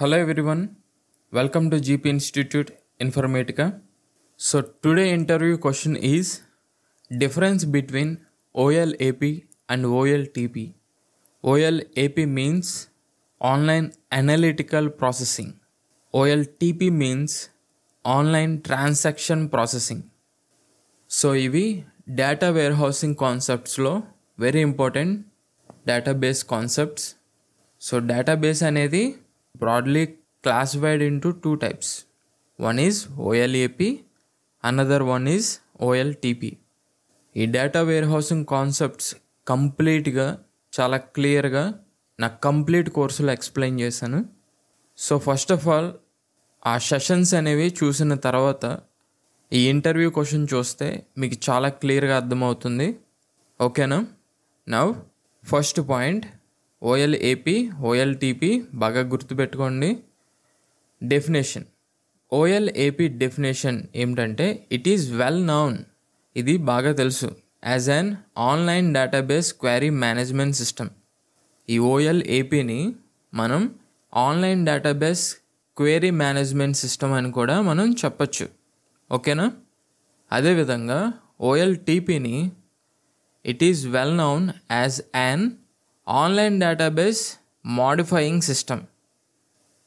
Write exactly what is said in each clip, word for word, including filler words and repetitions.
Hello everyone, welcome to G P Institute Informatica. So today interview question is difference between O L A P and O L T P. O L A P means online analytical processing. O L T P means online transaction processing. So ivi data warehousing concepts lo very important database concepts. So database anedi broadly classified into two types. One is O L A P, another one is O L T P. Ee data warehousing concepts complete ga chala clear ga na complete course lo explain chesanu. So first of all, aa sessions anevi chusina tarvata ee interview question chuste meeku chala clear ga ardham avutundi. Okay na? Now first point, O L A P, O L T P baga gurtu pettukondi. Definition. O L A P definition emtante, it is well known, idi baga telusu, as an online database query management system. Ee O L A P ni manam online database query management system ani kuda manam cheppachu. Okay na? Ade vidhanga O L T P ni, it is well known as an online database modifying system.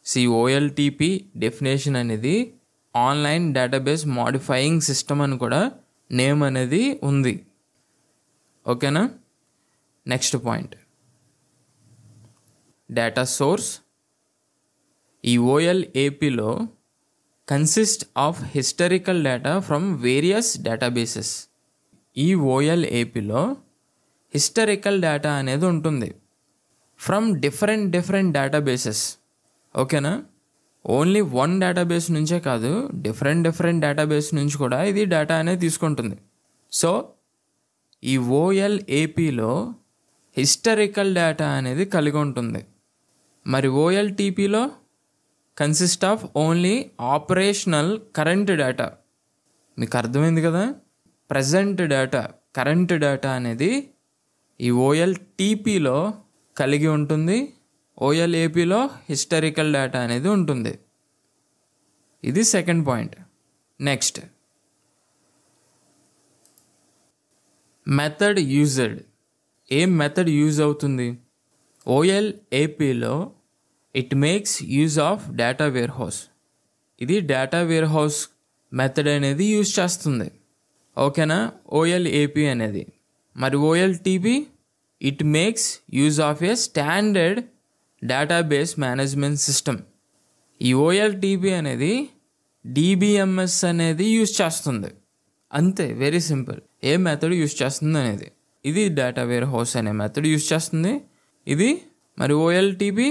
See, O L T P definition anedi online database modifying system ani kuda name anedi undi. Okay na? Next point, data source. Ee O L A P lo consist of historical data from various databases. Ee O L A P lo historical data అనేది ఉంటుంది from different different databases. Okay na? Only one database నుంచే కాదు, different different database నుంచి కూడా ఇది data అనేది తీసుకుంటుంది. So ఈ O L A P లో historical data అనేది కలిగి ఉంటుంది. మరి O L T P లో consist of only operational current data. మీకు అర్థమైంది కదా? Present data, current data అనేది ఈ O L T P లో కలిగి ఉంటుంది, O L A P లో హిస్టారికల్ డేటా అనేది ఉంటుంది. ఇది second point. Next, method used. ఏం మెథడ్ యూజ్ అవుతుంది? O L A P లో it makes use of data warehouse. ఇది డేటా వేర్ హౌస్ మెథడ్ అనేది యూజ్ చేస్తుంది. ఓకేనా? O L A P అనేది. మరి O L T P, it makes use of a standard database management system. ఈ O L T P అనేది D B M S అనేది use చేస్తుంది. అంతే, వెరీ సింపుల్. ఏ మెథడ్ యూజ్ చేస్తుంది అనేది, ఇది డేటా వేర్ హౌస్ అనే మెథడ్ యూజ్ చేస్తుంది. ఇది మరి O L T P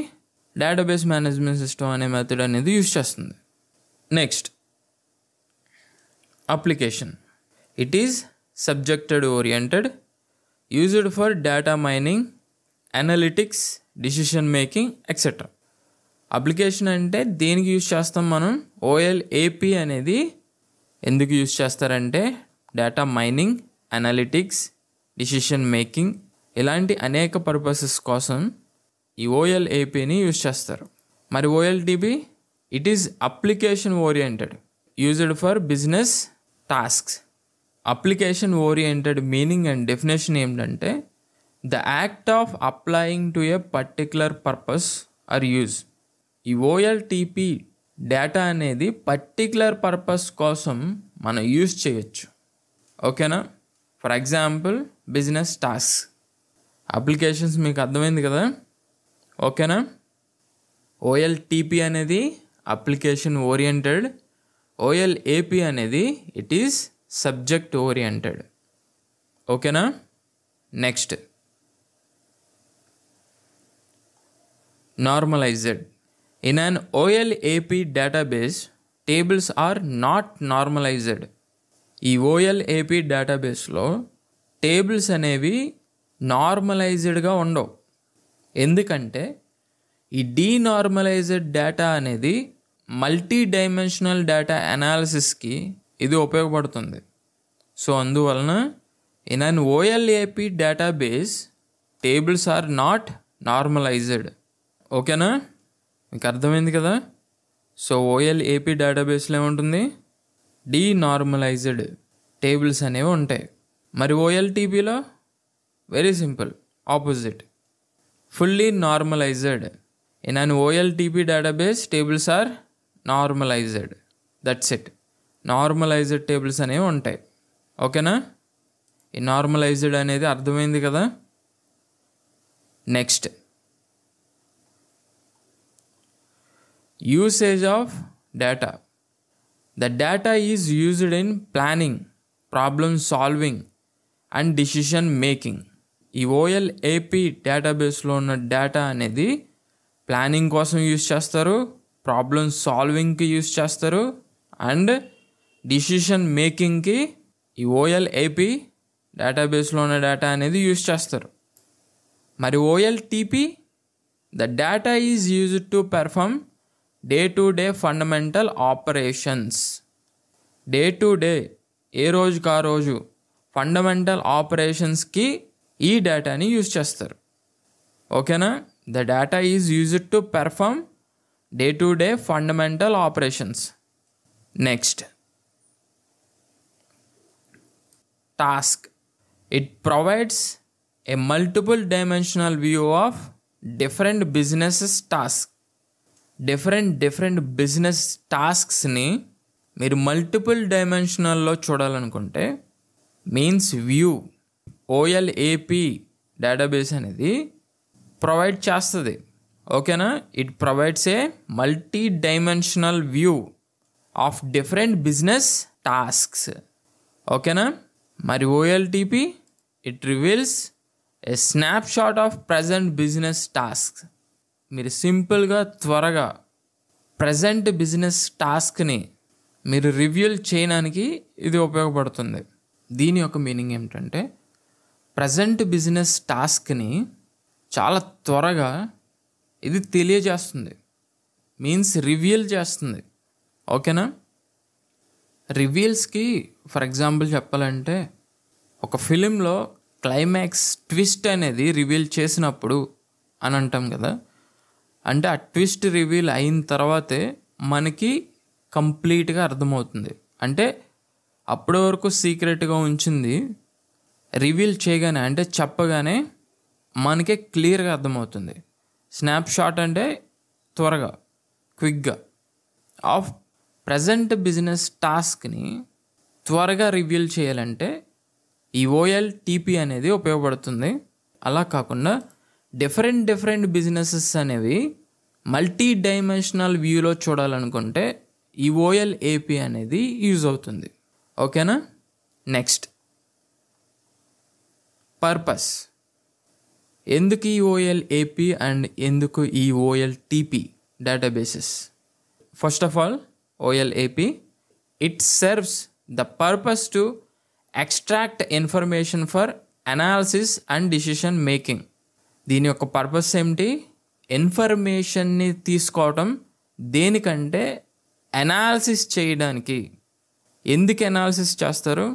database management system అనే మెథడ్ అనేది యూజ్ చేస్తుంది. Next, application. It is subjected oriented, used for data mining, analytics, decision making, et cetera. Application అంటే దేనికి యూజ్ చేస్తాం మనం? O L A P అనేది ఎందుకు యూజ్ చేస్తారంటే data mining, analytics, decision making ఇలాంటి అనేక పర్పసెస్ కోసం ఈ O L A Pని యూజ్ చేస్తారు. మరి O L T P, it is application oriented, used for business tasks. Application oriented meaning and definition ఏంటంటే, the act of applying to a particular purpose or use. ఈ O L T P data అనేది particular purpose కోసం మనం use చేయొచ్చు. ఓకేనా? For example, business task applications మీకు అర్థమైంది కదా. ఓకేనా? O L T P అనేది application oriented, O L A P అనేది ఇట్ ఈస్ సబ్జెక్ట్ ఓరియంటెడ్. ఓకేనా? Next, normalised. In an O L A P database, tables are not normalised. ఈ O L A P డేటాబేస్లో tables అనేవి నార్మలైజ్డ్గా ఉండవు. ఎందుకంటే ఈ డీనార్మలైజ్డ్ డేటా అనేది మల్టీ డైమెన్షనల్ డేటా అనాలిసిస్కి ఇది ఉపయోగపడుతుంది. సో అందువలన in an O L A P database tables are not normalised. ఓకేనా? మీకు అర్థమైంది కదా. సో ఓఎల్ఏపీ డేటాబేస్లో ఏముంటుంది, డీనార్మలైజ్డ్ టేబుల్స్ అనేవి ఉంటాయి. మరి ఓఎల్టీపీలో very simple, opposite, fully normalised. In an OLTP database tables are normalised, that's it. Normalised tables అనేవి ఉంటాయి, ఓకేనా. ఈ నార్మలైజ్డ్ అనేది అర్థమైంది కదా. Next, usage of data. The data is used in planning, problem solving and decision making. ఈ OLAP డేటాబేస్లో ఉన్న డేటా అనేది ప్లానింగ్ కోసం యూజ్ చేస్తారు, ప్రాబ్లమ్ సాల్వింగ్కి యూజ్ చేస్తారు అండ్ డిసిషన్ మేకింగ్కి ఈ ఓఎల్ఏపీ డేటాబేస్లో ఉన్న డేటా అనేది యూజ్ చేస్తారు. మరి OLTP, the data is used to perform day to day fundamental operations. Day to day, ఏ రోజుకు ఆ రోజు ఫండమెంటల్ ఆపరేషన్స్కి ఈ డేటాని యూజ్ చేస్తారు, ఓకేనా. The data is used to perform day to day fundamental operations. Next, task. It provides a multiple dimensional view of different businesses task. Different different business టాస్క్స్ని మీరు మల్టిపుల్ డైమెన్షనల్లో చూడాలనుకుంటే మీన్స్ వ్యూ ఓఎల్ఏపీ డేటాబేస్ అనేది provide చేస్తుంది, ఓకేనా. It provides a multi dimensional view of different business tasks, ఓకేనా. మరి OLTP, it reveals a snapshot of present business task. మీరు సింపుల్గా త్వరగా ప్రజెంట్ బిజినెస్ టాస్క్ని మీరు రివ్యూల్ చేయడానికి ఇది ఉపయోగపడుతుంది. దీని యొక్క మీనింగ్ ఏమిటంటే, ప్రజెంట్ బిజినెస్ టాస్క్ని చాలా త్వరగా ఇది తెలియజేస్తుంది, మీన్స్ రివ్యూల్ చేస్తుంది, ఓకేనా. రివ్యూల్స్కి ఫర్ ఎగ్జాంపుల్ చెప్పాలంటే, ఒక ఫిలింలో క్లైమాక్స్ ట్విస్ట్ అనేది రివీల్ చేసినప్పుడు అని అంటాం కదా, అంటే ఆ ట్విస్ట్ రివీల్ అయిన తర్వాతే మనకి కంప్లీట్గా అర్థమవుతుంది. అంటే అప్పటి వరకు సీక్రెట్గా ఉంచింది రివీల్ చేయగానే, అంటే చెప్పగానే మనకే క్లియర్గా అర్థమవుతుంది. స్నాప్ షాట్ అంటే త్వరగా క్విక్గా ఆఫ్ ప్రజెంట్ బిజినెస్ టాస్క్ని త్వరగా రివీల్ చేయాలంటే ఈ ఓఎల్టీపీ అనేది ఉపయోగపడుతుంది. అలా కాకుండా డిఫరెంట్ డిఫరెంట్ బిజినెసెస్ అనేవి మల్టీ డైమెన్షనల్ వ్యూలో చూడాలనుకుంటే ఈ ఓఎల్ఏపీ అనేది యూజ్ అవుతుంది, ఓకేనా. Next, purpose. ఎందుకు ఈ ఓఎల్ఏపీ అండ్ ఎందుకు ఈ OLTP databases? First of all, OLAP it serves the purpose to extract information for analysis and decision making. దీని యొక్క పర్పస్ ఏమిటి? ఇన్ఫర్మేషన్ని తీసుకోవటం, దేనికంటే అనాలిసిస్ చేయడానికి. ఎందుకు అనాలిసిస్ చేస్తారు?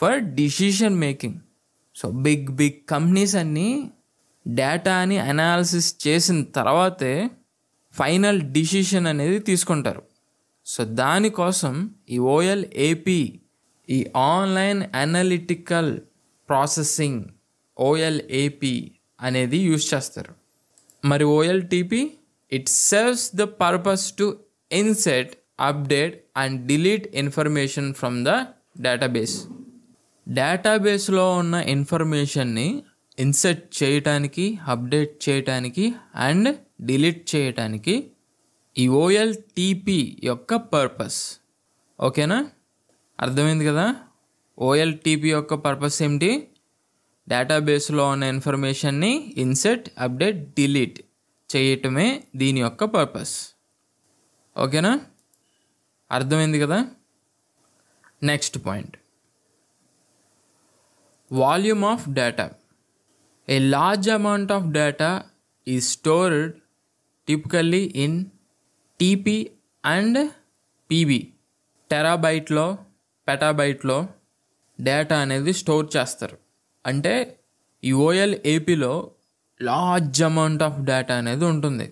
For decision making. So big big companies అన్నీ డేటాని అనాలిసిస్ చేసిన తర్వాతే ఫైనల్ డిసిషన్ అనేది తీసుకుంటారు. సో దానికోసం ఈ ఓఎల్ఏపీ, ఈ ఆన్లైన్ అనలిటికల్ ప్రాసెసింగ్, ఓఎల్ఏపీ అనేది యూజ్ చేస్తారు. మరి OLTP, it serves the purpose to insert, update and delete information from the database. డేటాబేస్లో ఉన్న ఇన్ఫర్మేషన్ని ఇన్సెట్ చేయటానికి, అప్డేట్ చేయటానికి అండ్ డిలీట్ చేయటానికి ఈ ఓఎల్టీపీ యొక్క పర్పస్, ఓకేనా. అర్థమైంది కదా. ఓఎల్టీపీ యొక్క పర్పస్ ఏమిటి? డేటాబేస్లో ఉన్న ఇన్ఫర్మేషన్ని ఇన్సెట్, అప్డేట్, డిలీట్ చేయటమే దీని యొక్క పర్పస్, ఓకేనా. అర్థమైంది కదా. Next point, volume of data. A large amount of data is stored typically in TB and PB. టెరాబైట్లో, పెటాబైట్లో డేటా అనేది స్టోర్ చేస్తారు. అంటే ఈ ఓఎల్ఏపీలో లార్జ్ అమౌంట్ ఆఫ్ డేటా అనేది ఉంటుంది.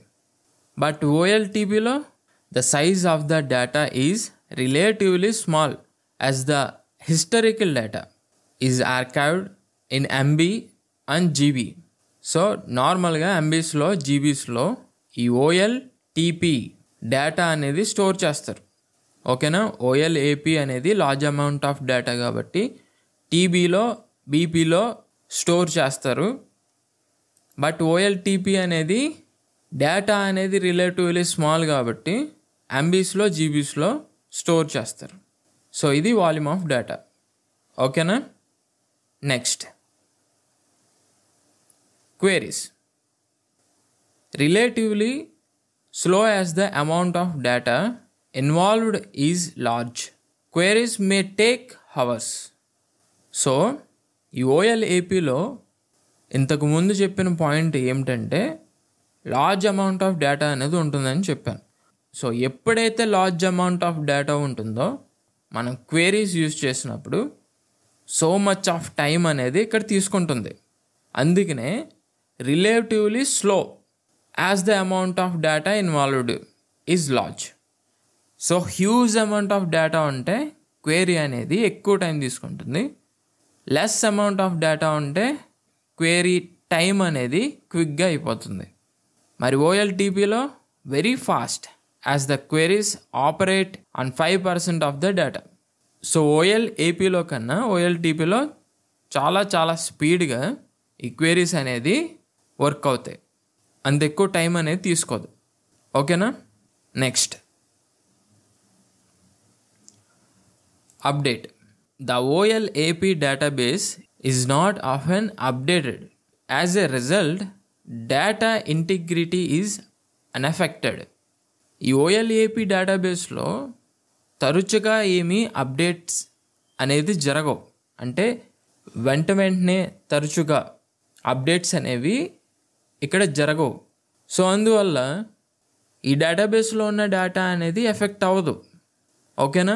But O L T P lo, the size of the data is relatively small as the historical data is archived in M B and G B. So normal ga M Bs lo, G Bs lo, ee O L T P data anedi store chestaru. Okay na, O L A P anedi large amount of data kabatti T B lo, B P lo store chestaru. But O L T P anedi data anedi relatively small kabatti M Bs lo, G Bs lo store chestaru. So idi volume of data. Okay na. Next, queries. Relatively slow as the amount of data involved is large, queries may take hours. So, ఈ O L A P లో ఇంతకు ముందు చెప్పిన point ఏమిటంటే large amount of data అనేది ఉంటుందని చెప్పాను. So ఎప్పుడైతే లార్జ్ అమౌంట్ ఆఫ్ డేటా ఉంటుందో మనం క్వెరీస్ యూజ్ చేసినప్పుడు సో మచ్ ఆఫ్ టైం అనేది ఇక్కడ తీసుకుంటుంది. అందుకనే relatively slow as the amount of data involved is large. So huge amount of data ఉంటే క్వెరీ అనేది ఎక్కువ టైం తీసుకుంటుంది. లెస్ అమౌంట్ ఆఫ్ డేటా ఉంటే క్వెరీ టైం అనేది క్విక్గా అయిపోతుంది. మరి ఓఎల్టీపీలో very fast as the queries operate on five percent of the data. So ఓఎల్ఏపీలో కన్నా ఓఎల్టీపీలో చాలా చాలా స్పీడ్గా ఈ క్వెరీస్ అనేది వర్క్ అవుతాయి, అంత ఎక్కువ టైం అనేది తీసుకోదు. ఓకేనా. Next, update. The OLAP database is not often updated. As a result data integrity is unaffected. ఈ ఓఎల్ఏపీ డేటాబేస్లో తరచుగా ఏమీ అప్డేట్స్ అనేది జరగవు, అంటే వెంట వెంటనే తరచుగా అప్డేట్స్ అనేవి ఇక్కడ జరగవు. సో అందువల్ల ఈ డేటాబేస్లో ఉన్న డేటా అనేది ఎఫెక్ట్ అవ్వదు. ఓకేనా.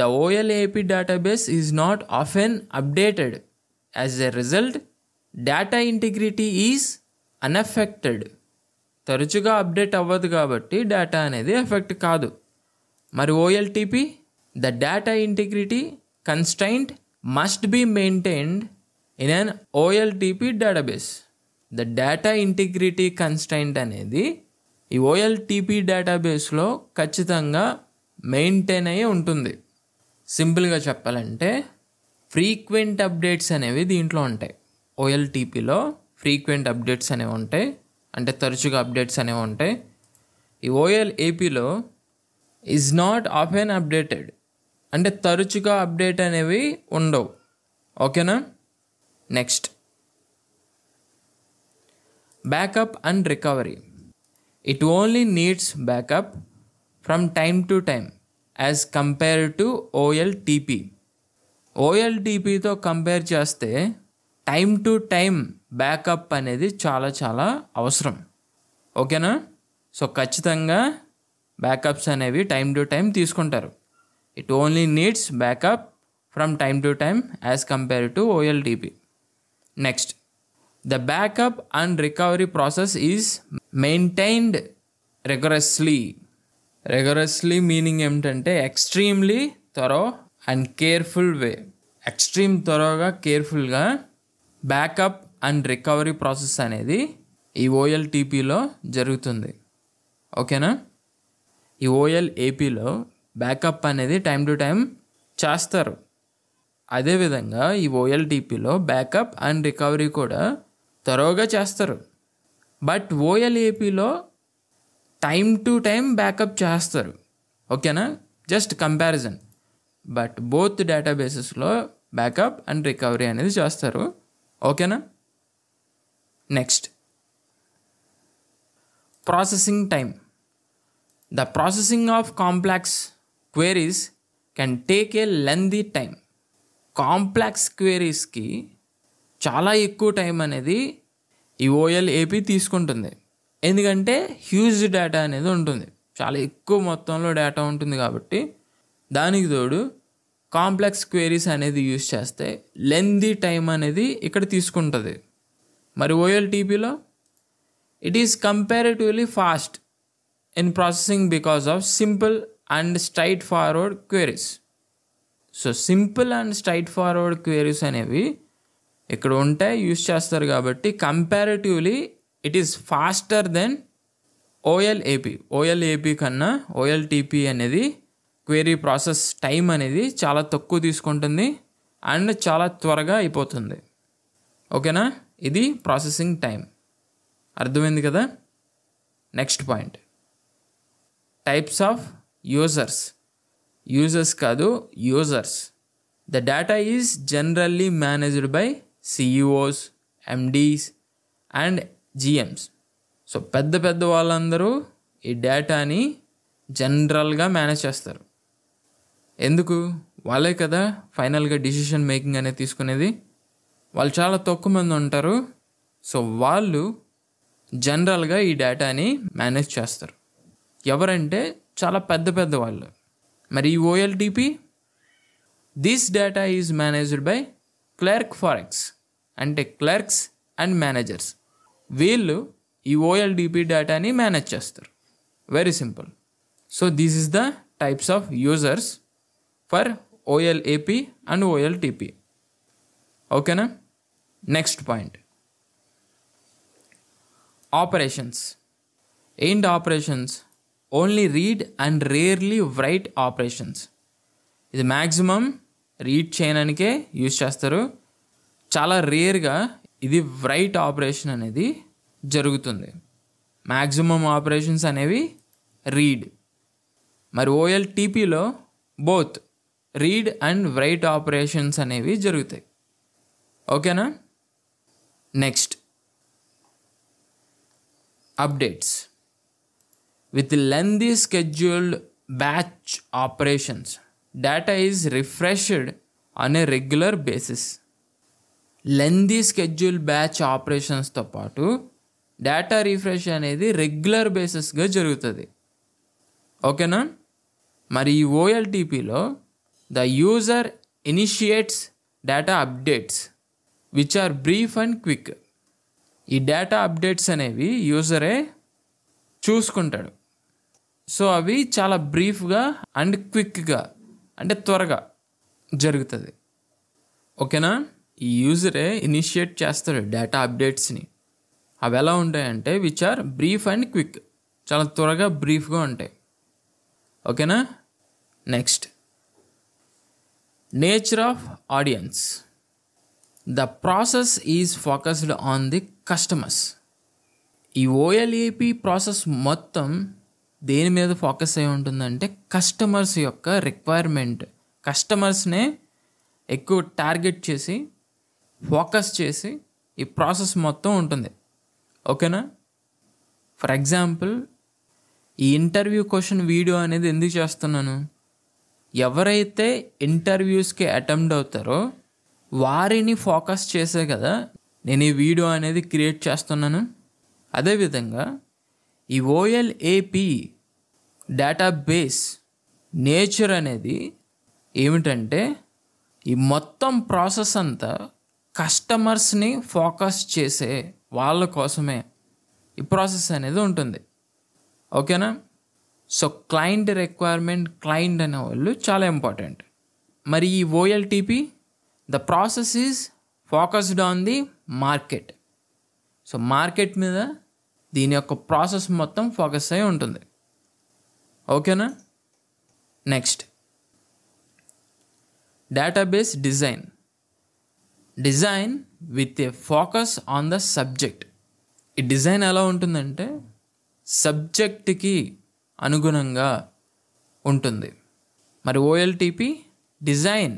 The OLAP database is not often updated. As a result data integrity is unaffected. తరచుగా అప్డేట్ అవ్వదు కాబట్టి డేటా అనేది ఎఫెక్ట్ కాదు. మరి OLTP, the data integrity constraint must be maintained in an OLTP database. The data integrity constraint అనేది ఈ OLTP డేటాబేస్లో ఖచ్చితంగా మెయింటైన్ అయ్యి ఉంటుంది. సింపుల్గా చెప్పాలంటే ఫ్రీక్వెంట్ అప్డేట్స్ అనేవి దీంట్లో ఉంటాయి. ఓఎల్టీపీలో ఫ్రీక్వెంట్ అప్డేట్స్ అనేవి ఉంటాయి, అంటే తరచుగా అప్డేట్స్ అనేవి ఉంటాయి. ఈ ఓఎల్ఏపీలో ఈజ్ నాట్ ఆఫెన్ అప్డేటెడ్ అంటే తరచుగా అప్డేట్ అనేవి ఉండవు. ఓకేనా. Next, backup and recovery. It only needs backup from time to time as compare to OLTP. ఓఎల్టీపీతో కంపేర్ చేస్తే టైమ్ టు టైమ్ బ్యాకప్ అనేది చాలా చాలా అవసరం. ఓకేనా. సో ఖచ్చితంగా బ్యాకప్స్ అనేవి టైం టు టైం తీసుకుంటారు. It only needs backup from time to time as compare to OLTP. Next, the backup and recovery process is maintained rigorously. Rigorously meaning ఏమిటంటే extremely thorough and careful way. Extreme థరోగా కేర్ఫుల్గా backup and recovery process అనేది ఈ ఓఎల్టీపీలో జరుగుతుంది. ఓకేనా. ఈ ఓఎల్ఏపీలో backup అనేది టైం టు టైం చేస్తారు. అదేవిధంగా ఈ ఓఎల్టీపీలో బ్యాకప్ అండ్ రికవరీ కూడా త్వరగా చేస్తారు. బట్ ఓఎల్ఏపీలో టైం టు టైం బ్యాకప్ చేస్తారు. ఓకేనా, జస్ట్ కంపారిజన్. బట్ బోత్ డేటాబేసెస్లో బ్యాకప్ అండ్ రికవరీ అనేది చేస్తారు. ఓకేనా. Next, processing time. The processing of complex queries can take a lengthy time. Complex queriesకి చాలా ఎక్కువ టైం అనేది ఈ ఓఎల్ఏపీ తీసుకుంటుంది. ఎందుకంటే హ్యూజ్ డేటా అనేది ఉంటుంది, చాలా ఎక్కువ మొత్తంలో డేటా ఉంటుంది కాబట్టి. దానికి తోడు కాంప్లెక్స్ క్వెరీస్ అనేది యూజ్ చేస్తే లెంతీ టైం అనేది ఇక్కడ తీసుకుంటుంది. మరి ఓఎల్టీపీలో it is comparatively fast in processing because of simple and straightforward queries. So simple and straightforward queries అనేవి ఇక్కడ ఉంటాయి యూస్ చేస్తారు కాబట్టి comparatively it is faster than OLAP OLAP కన్నా ఓఎల్టీపీ అనేది క్వెరీ ప్రాసెస్ టైం అనేది చాలా తక్కువ తీసుకుంటుంది అండ్ చాలా త్వరగా అయిపోతుంది. ఓకేనా, ఇది ప్రాసెసింగ్ టైం. అర్థమైంది కదా. Next point, types of users. Users కాదు, users. The data is generally managed by CEOs, MDs and GMs. So పెద్ద పెద్ద వాళ్ళందరూ ఈ డేటాని జనరల్గా మేనేజ్ చేస్తారు. ఎందుకు? వాళ్ళే కదా ఫైనల్గా డిసిషన్ మేకింగ్ అనేది తీసుకునేది. వాళ్ళు చాలా తక్కువ మంది ఉంటారు. సో వాళ్ళు జనరల్గా ఈ డేటాని మేనేజ్ చేస్తారు. ఎవరంటే చాలా పెద్ద పెద్ద వాళ్ళు. మరి ఈ OLTP, this data is managed by clerk for X, అంటే క్లర్క్స్ అండ్ మేనేజర్స్. వీళ్ళు ఈ ఓఎల్టీపీ డేటాని మేనేజ్ చేస్తారు. Very simple. So this is the types of users for OLAP and OLTP. ఓకేనా. Next point, operations. ఏంటి operations? Only read and rarely write operations. ఇది maximum read చేయడానికే use చేస్తారు. చాలా రేర్గా ఇది రైట్ ఆపరేషన్ అనేది జరుగుతుంది. మ్యాక్సిమం ఆపరేషన్స్ అనేవి రీడ్. మరి ఓఎల్టీపీలో both read and write operations అనేవి జరుగుతాయి. ఓకేనా. Next, updates with lengthy scheduled batch operations. Data is refreshed on a regular basis. Lengthy scheduled batch operations తో పాటు డేటా రిఫ్రెష్ అనేది రెగ్యులర్ బేసిస్గా జరుగుతుంది. ఓకేనా. మరి ఈ ఓఎల్టీపీలో the user initiates data updates which are brief and quick. ఈ డేటా అప్డేట్స్ అనేవి యూజరే చూసుకుంటాడు. సో అవి చాలా బ్రీఫ్గా అండ్ క్విక్గా, అంటే త్వరగా జరుగుతుంది. ఓకేనా. ఈ యూజరే ఇనిషియేట్ చేస్తాడు డేటా అప్డేట్స్ని. అవి ఎలా ఉంటాయంటే which are brief and quick, చాలా త్వరగా బ్రీఫ్గా ఉంటాయి. ఓకేనా. Next, nature of audience. The process is focused on the customers. ఈ ఓఎల్ఏపి ప్రాసెస్ మొత్తం దేని మీద ఫోకస్ అయి ఉంటుందంటే కస్టమర్స్ యొక్క రిక్వైర్మెంట్. కస్టమర్స్నే ఎక్కువ టార్గెట్ చేసి ఫోకస్ చేసి ఈ ప్రాసెస్ మొత్తం ఉంటుంది. ఓకేనా. ఫర్ ఎగ్జాంపుల్, ఈ ఇంటర్వ్యూ క్వశ్చన్ వీడియో అనేది ఎందుకు చేస్తున్నాను? ఎవరైతే ఇంటర్వ్యూస్కి అటెంప్ట్ అవుతారో వారిని ఫోకస్ చేసే కదా నేను ఈ వీడియో అనేది క్రియేట్ చేస్తున్నాను. అదేవిధంగా ఈ ఓఎల్ఏపి డేటాబేస్ నేచర్ అనేది ఏమిటంటే ఈ మొత్తం ప్రాసెస్ అంతా కస్టమర్స్ని ఫోకస్ చేసే వాళ్ళ కోసమే ఈ ప్రాసెస్ అనేది ఉంటుంది. ఓకేనా. సో క్లయింట్ రిక్వైర్మెంట్, క్లయింట్ అనే వాళ్ళు చాలా ఇంపార్టెంట్. మరి ఈ OLTP, the process is focused on the market. So market మీద దీని యొక్క ప్రాసెస్ మొత్తం ఫోకస్ అయి ఉంటుంది. ఓకేనా. Next, database design. Design with a focus on the subject. ఈ డిజైన్ ఎలా ఉంటుందంటే సబ్జెక్ట్కి అనుగుణంగా ఉంటుంది. మరి OLTP design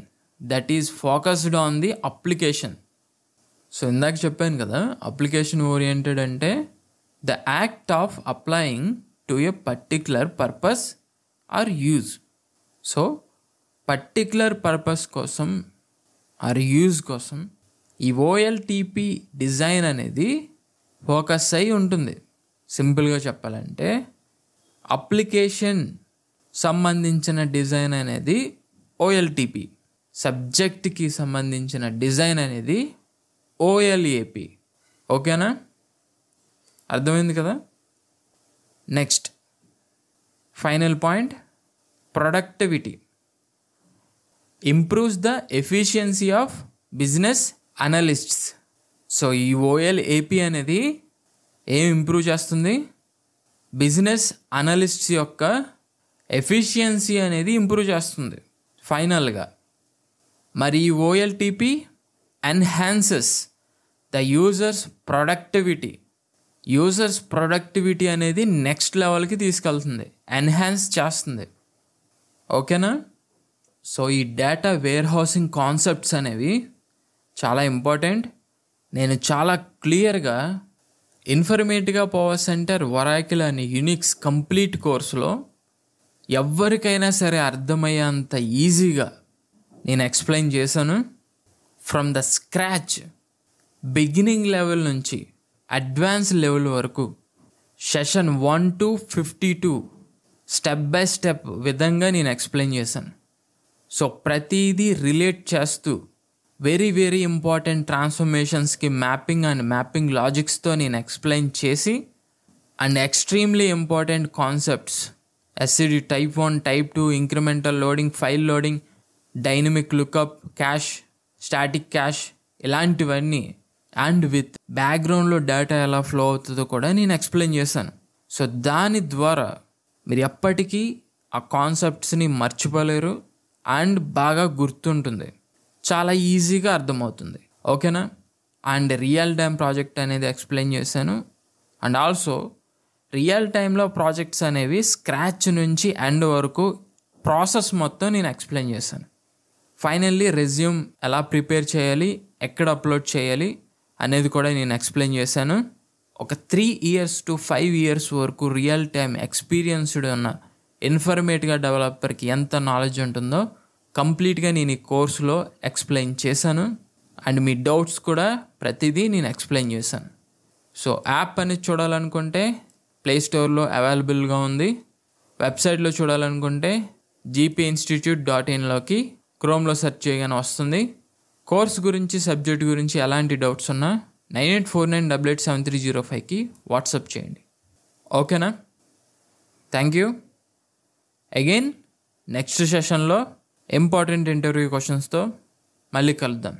that is focused on the application. So ఇందాక చెప్పాను కదా అప్లికేషన్ ఓరియంటెడ్ అంటే the act of applying to a particular purpose or use. So particular purpose కోసం ఆర్ యూజ్ కోసం ఈ ఓఎల్టీపీ డిజైన్ అనేది ఫోకస్ అయి ఉంటుంది. సింపుల్గా చెప్పాలంటే అప్లికేషన్ సంబంధించిన డిజైన్ అనేది ఓఎల్టీపీ, సబ్జెక్ట్కి సంబంధించిన డిజైన్ అనేది ఓఎల్ఏపి. ఓకేనా. అర్థమైంది కదా. Next, Final point, productivity improves the efficiency of business analysts. So, ఈ O L A P అనేది ఏం ఇంప్రూవ్ చేస్తుంది? బిజినెస్ అనలిస్ట్స్ యొక్క ఎఫిషియన్సీ అనేది ఇంప్రూవ్ చేస్తుంది. ఫైనల్గా మరి ఈ O L T P enhances the users productivity. Users productivity అనేది నెక్స్ట్ లెవెల్కి తీసుకెళ్తుంది, ఎన్హాన్స్ చేస్తుంది. ఓకేనా? సో ఈ డేటా వేర్ హౌసింగ్ కాన్సెప్ట్స్ అనేవి చాలా ఇంపార్టెంట్. నేను చాలా క్లియర్గా ఇన్ఫర్మేటివ్గా పవర్ సెంటర్ ఒరాకిల్ అనే యూనిక్స్ కంప్లీట్ కోర్సులో ఎవరికైనా సరే అర్థమయ్యేంత ఈజీగా నేను ఎక్స్ప్లెయిన్ చేశాను. From the scratch beginning level నుంచి అడ్వాన్స్ లెవెల్ వరకు session one to fifty two step by step విధంగా నేను ఎక్స్ప్లెయిన్ చేశాను. సో ప్రతిదీ రిలేట్ చేస్తూ వెరీ వెరీ ఇంపార్టెంట్ ట్రాన్స్ఫర్మేషన్స్కి మ్యాపింగ్ అండ్ మ్యాపింగ్ లాజిక్స్తో నేను ఎక్స్ప్లెయిన్ చేసి, and extremely important concepts SCD type one, type two, incremental loading, file loading, dynamic lookup, cache, static cache, ఇలాంటివన్నీ అండ్ విత్ బ్యాక్గ్రౌండ్లో డేటా ఎలా ఫ్లో అవుతుందో కూడా నేను ఎక్స్ప్లెయిన్ చేశాను. సో దాని ద్వారా మీరు ఎప్పటికీ ఆ కాన్సెప్ట్స్ని మర్చిపోలేరు అండ్ బాగా గుర్తుంటుంది, చాలా ఈజీగా అర్థమవుతుంది. ఓకేనా? అండ్ రియల్ టైమ్ ప్రాజెక్ట్ అనేది ఎక్స్ప్లెయిన్ చేశాను. అండ్ ఆల్సో రియల్ టైంలో ప్రాజెక్ట్స్ అనేవి స్క్రాచ్ నుంచి ఎండ్ వరకు ప్రాసెస్ మొత్తం నేను ఎక్స్ప్లెయిన్ చేశాను. ఫైనల్లీ రెజ్యూమ్ ఎలా ప్రిపేర్ చేయాలి, ఎక్కడ అప్లోడ్ చేయాలి అనేది కూడా నేను ఎక్స్ప్లెయిన్ చేశాను. ఒక three years to five years వరకు రియల్ టైమ్ ఎక్స్పీరియన్స్డ్ ఉన్న ఇన్ఫర్మేటివ్గా డెవలపర్కి ఎంత నాలెడ్జ్ ఉంటుందో కంప్లీట్గా నేను ఈ కోర్సులో ఎక్స్ప్లెయిన్ చేశాను. అండ్ మీ డౌట్స్ కూడా ప్రతిదీ నేను ఎక్స్ప్లెయిన్ చేశాను. సో యాప్ అనేది చూడాలనుకుంటే ప్లేస్టోర్లో అవైలబుల్గా ఉంది. వెబ్సైట్లో చూడాలనుకుంటే జీ పీ ఇన్స్టిట్యూట్ డాట్ ఇన్లోకి క్రోమ్లో సెర్చ్ చేయగానే వస్తుంది. కోర్స్ గురించి, సబ్జెక్ట్ గురించి ఎలాంటి డౌట్స్ ఉన్నా nine eight four nine double eight seven three zero ఫైవ్కి వాట్సాప్ చేయండి. ఓకేనా? Thank you again. నెక్స్ట్ సెషన్లో ఇంపార్టెంట్ ఇంటర్వ్యూ క్వశ్చన్స్తో మళ్ళీ కలుద్దాం.